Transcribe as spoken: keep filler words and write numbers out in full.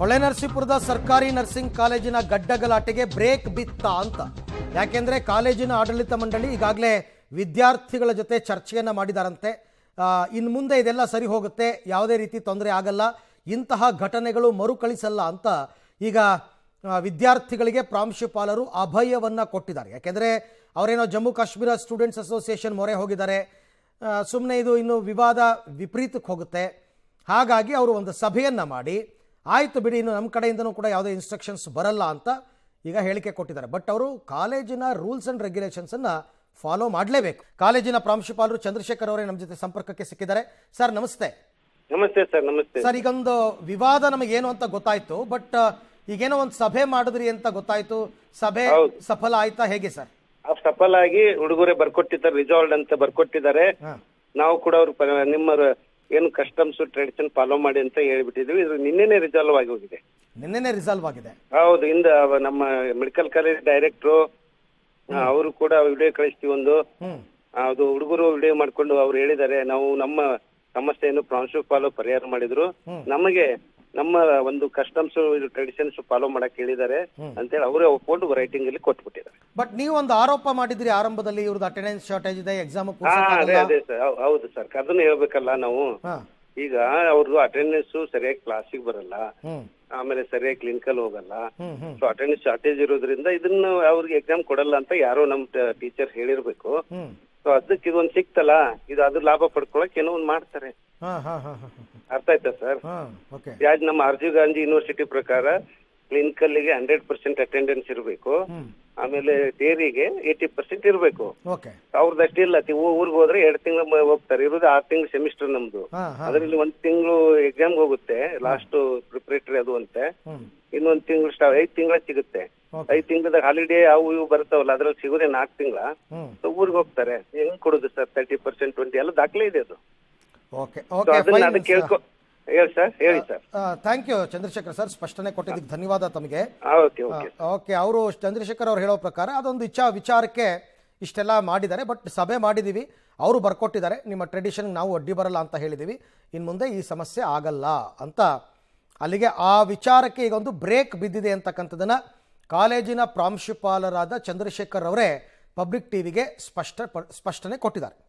ಹೊಳೆನರಸೀಪುರದ ಸರ್ಕಾರಿ ನರ್ಸಿಂಗ್ ಕಾಲೇಜಿನ ಗಡ್ಡಗಲಾಟೆಗೆ ಬ್ರೇಕ್ ಬಿತ್ತ ಅಂತ. ಯಾಕೆಂದ್ರೆ ಕಾಲೇಜಿನ ಆಡಳಿತ ಮಂಡಳಿ ಈಗಾಗಲೇ ವಿದ್ಯಾರ್ಥಿಗಳ ಜೊತೆ ಚರ್ಚೆಯನ್ನು ಮಾಡಿದಾರಂತೆ. ಇನ್ನು ಮುಂದೆ ಇದೆಲ್ಲ ಸರಿ ಹೋಗುತ್ತೆ, ಯಾವುದೇ ರೀತಿ ತೊಂದರೆ ಆಗಲ್ಲ, ಇಂತಹ ಘಟನೆಗಳು ಮರುಕಳಿಸಲ್ಲ ಅಂತ ಈಗ ವಿದ್ಯಾರ್ಥಿಗಳಿಗೆ ಪ್ರಾಂಶುಪಾಲರು ಅಭಯವನ್ನು ಕೊಟ್ಟಿದ್ದಾರೆ. ಯಾಕೆಂದರೆ ಅವರೇನೋ ಜಮ್ಮು ಕಾಶ್ಮೀರ ಸ್ಟೂಡೆಂಟ್ಸ್ ಅಸೋಸಿಯೇಷನ್ ಮೊರೆ ಹೋಗಿದ್ದಾರೆ, ಸುಮ್ಮನೆ ಇದು ಇನ್ನು ವಿವಾದ ವಿಪರೀತಕ್ಕೆ ಹೋಗುತ್ತೆ, ಹಾಗಾಗಿ ಅವರು ಒಂದು ಸಭೆಯನ್ನು ಮಾಡಿ ಆಯಿತು ಬಿಡಿ ಇನ್ನು ನಮ್ಮ ಕಡೆಯಿಂದನೂ ಕೂಡ ಯಾವುದೇ ಇನ್ಸ್ಟ್ರಕ್ಷನ್ಸ್ ಬರಲ್ಲ ಅಂತ ಈಗ ಹೇಳಿಕೆ ಕೊಟ್ಟಿದ್ದಾರೆ. ಬಟ್ ಅವರು ಕಾಲೇಜಿನ ರೂಲ್ಸ್ ಆ್ಯಂಡ್ ರೆಗ್ಯುಲೇಷನ್ಸನ್ನು ಫಾಲೋ ಮಾಡಲೇಬೇಕು. ಕಾಲೇಜಿನ ಪ್ರಾಂಶುಪಾಲರು ಚಂದ್ರಶೇಖರ್ ಅವರೇ ನಮ್ಮ ಜೊತೆ ಸಂಪರ್ಕಕ್ಕೆ ಸಿಕ್ಕಿದ್ದಾರೆ. ಸರ್ ನಮಸ್ತೆ. ನಮಸ್ತೆ ಸರ್. ನಮಸ್ತೆ ಸರ್. ಈಗೊಂದು ವಿವಾದ ನಮಗೇನು ಅಂತ ಗೊತ್ತಾಯಿತು, ಬಟ್ ಈಗೇನೋ ಒಂದು ಸಭೆ ಮಾಡಿದ್ರಿ ಅಂತ ಗೊತ್ತಾಯ್ತು, ಸಭೆ ಸಫಲ ಆಯ್ತಾ ಹೇಗೆ ಸರ್? ಸಫಲ ಆಗಿ ಹುಡುಗರೇ ಬರ್ಕೊಟ್ಟಿದ್ದಾರೆ, ರಿಸಾಲ್ವ್ ಅಂತ ಬರ್ಕೊಟ್ಟಿದ್ದಾರೆ. ನಾವು ಕೂಡ ಅವ್ರು ನಿಮ್ಮ ಏನು ಕಸ್ಟಮ್ಸ್ ಟ್ರೆಡಿಷನ್ ಫಾಲೋ ಮಾಡಿ ಅಂತ ಹೇಳಿಬಿಟ್ಟಿದ್ವಿ. ಇದು ನಿನ್ನೆನೆ ರಿಸಾಲ್ವ್ ಆಗಿ ಹೋಗಿದೆ. ನಿನ್ನೆನೆ ರಿಸಾಲ್ವ್ ಆಗಿದೆ ಹೌದು. ಇಂದ ನಮ್ಮ ಮೆಡಿಕಲ್ ಕಾಲೇಜ್ ಡೈರೆಕ್ಟ್ರು ಅವರು ಕೂಡ ವಿಡಿಯೋ ಕಳಿಸ್ತೀವಿ ಒಂದು, ಅದು ಹುಡುಗರು ವಿಡಿಯೋ ಮಾಡ್ಕೊಂಡು ಅವ್ರು ಹೇಳಿದ್ದಾರೆ, ನಾವು ನಮ್ಮ ಸಮಸ್ಯೆಯನ್ನು ಪ್ರಾಂಶುಪಾಲರು ಪರಿಹಾರ ಮಾಡಿದ್ರು, ನಮಗೆ ನಮ್ಮ ಒಂದು ಕಸ್ಟಮ್ಸ್ ಟ್ರೆಡಿಷನ್ಸ್ ಫಾಲೋ ಮಾಡಕ್ ಹೇಳಿದ್ದಾರೆ ಅಂತ ಹೇಳಿ ಅವರೇ ಒಪ್ಕೊಂಡು ರೈಟಿಂಗ್ ಅಲ್ಲಿ ಕೊಟ್ಬಿಟ್ಟಿದ್ದಾರೆ. ಬಟ್ ನೀವು ಒಂದು ಆರೋಪ ಮಾಡಿದ್ರಿ ಆರಂಭದಲ್ಲಿ, ಇವ್ರದ್ದು ಅಟೆಂಡೆನ್ಸ್ ಶಾರ್ಟೇಜ್ ಇದೆ, ಎಕ್ಸಾಮ್ ಹೌದು ಸರ್, ಅದನ್ನ ಹೇಳ್ಬೇಕಲ್ಲ ನಾವು. ಈಗ ಅವ್ರದ್ದು ಅಟೆಂಡೆನ್ಸ್ ಸರಿಯಾಗಿ ಕ್ಲಾಸಿಗೆ ಬರಲ್ಲ, ಆಮೇಲೆ ಸರಿಯಾಗಿ ಕ್ಲಿನಿಕಲ್ ಹೋಗಲ್ಲ, ಸೊ ಅಟೆಂಡೆನ್ಸ್ ಶಾರ್ಟೇಜ್ ಇರೋದ್ರಿಂದ ಇದನ್ನ ಅವ್ರಿಗೆ ಎಕ್ಸಾಮ್ ಕೊಡಲ್ಲ ಅಂತ ಯಾರೋ ನಮ್ ಟೀಚರ್ ಹೇಳಿರ್ಬೇಕು. ಸೊ ಅದಕ್ಕೆ ಇದೊಂದು ಸಿಕ್ತಲ್ಲ, ಇದು ಅದ್ರ ಲಾಭ ಪಡ್ಕೊಳಕ್ ಏನೋ ಒಂದ್ ಮಾಡ್ತಾರೆ. ಅರ್ಥ ಆಯ್ತಾ ಸರ್? ಯಾಕೆ ನಮ್ಮ ಅರ್ಜೀವ್ ಗಾಂಧಿ ಯೂನಿವರ್ಸಿಟಿ ಪ್ರಕಾರ ಕ್ಲಿನಿಕಲ್ ಗೆ ಹಂಡ್ರೆಡ್ ಪರ್ಸೆಂಟ್ ಅಟೆಂಡೆನ್ಸ್ ಇರಬೇಕು, ಆಮೇಲೆ ಡೇರಿಗೆ ಏಟಿ ಪರ್ಸೆಂಟ್ ಇರಬೇಕು. ಅವ್ರದ್ದು ಅಷ್ಟಿಲ್ಲ, ಊರಿಗೆ ಹೋದ್ರೆ ಎರಡು ತಿಂಗಳು ಹೋಗ್ತಾರೆ, ಇರೋದು ಆರು ತಿಂಗಳು ಸೆಮಿಸ್ಟರ್ ನಮ್ದು, ಅದರಲ್ಲಿ ಒಂದ್ ತಿಂಗಳು ಎಕ್ಸಾಮ್ ಹೋಗುತ್ತೆ, ಲಾಸ್ಟ್ ಪ್ರಿಪರೇಟರಿ ಅದು ಅಂತೆ, ಇನ್ನೊಂದ್ ತಿಂಗಳು ಐದ್ ತಿಂಗಳ ಸಿಗುತ್ತೆ, ಐದ್ ತಿಂಗಳದಾಗ ಹಾಲಿಡೇ ಅವು ಇವು ಬರ್ತಾವಲ್ಲ, ಅದ್ರಲ್ಲಿ ಸಿಗೋದೇ ನಾಲ್ಕು ತಿಂಗಳ, ಊರಿಗೆ ಹೋಗ್ತಾರೆ. ಹೆಂಗ್ ಕೊಡುದು ಸರ್? ತರ್ಟಿ ಪರ್ಸೆಂಟ್ ಟ್ವೆಂಟಿ ಎಲ್ಲ ದಾಖಲೆ ಇದೆ ಅದು. ಚಂದ್ರಶೇಖರ್ ಸರ್ ಸ್ಪಷ್ಟನೆ ಕೊಟ್ಟಿದ್ದಕ್ಕೆ ಧನ್ಯವಾದ ತಮಗೆ. ಅವರು ಚಂದ್ರಶೇಖರ್ ಅವ್ರು ಹೇಳೋ ಪ್ರಕಾರ ಅದೊಂದು ಇಚ್ಛಾ ವಿಚಾರಕ್ಕೆ ಇಷ್ಟೆಲ್ಲ ಮಾಡಿದ್ದಾರೆ, ಬಟ್ ಸಭೆ ಮಾಡಿದೀವಿ, ಅವರು ಬರ್ಕೊಟ್ಟಿದ್ದಾರೆ, ನಿಮ್ಮ ಟ್ರೆಡಿಷನ್ ನಾವು ಅಡ್ಡಿ ಬರಲ್ಲ ಅಂತ ಹೇಳಿದೀವಿ, ಇನ್ ಮುಂದೆ ಈ ಸಮಸ್ಯೆ ಆಗಲ್ಲ ಅಂತ ಅಲ್ಲಿಗೆ ಆ ವಿಚಾರಕ್ಕೆ ಈಗ ಒಂದು ಬ್ರೇಕ್ ಬಿದ್ದಿದೆ ಅಂತಕ್ಕಂಥದ್ದನ್ನ ಕಾಲೇಜಿನ ಪ್ರಾಂಶುಪಾಲರಾದ ಚಂದ್ರಶೇಖರ್ ಅವರೇ ಪಬ್ಲಿಕ್ ಟಿವಿಗೆ ಸ್ಪಷ್ಟ ಸ್ಪಷ್ಟನೆ ಕೊಟ್ಟಿದ್ದಾರೆ.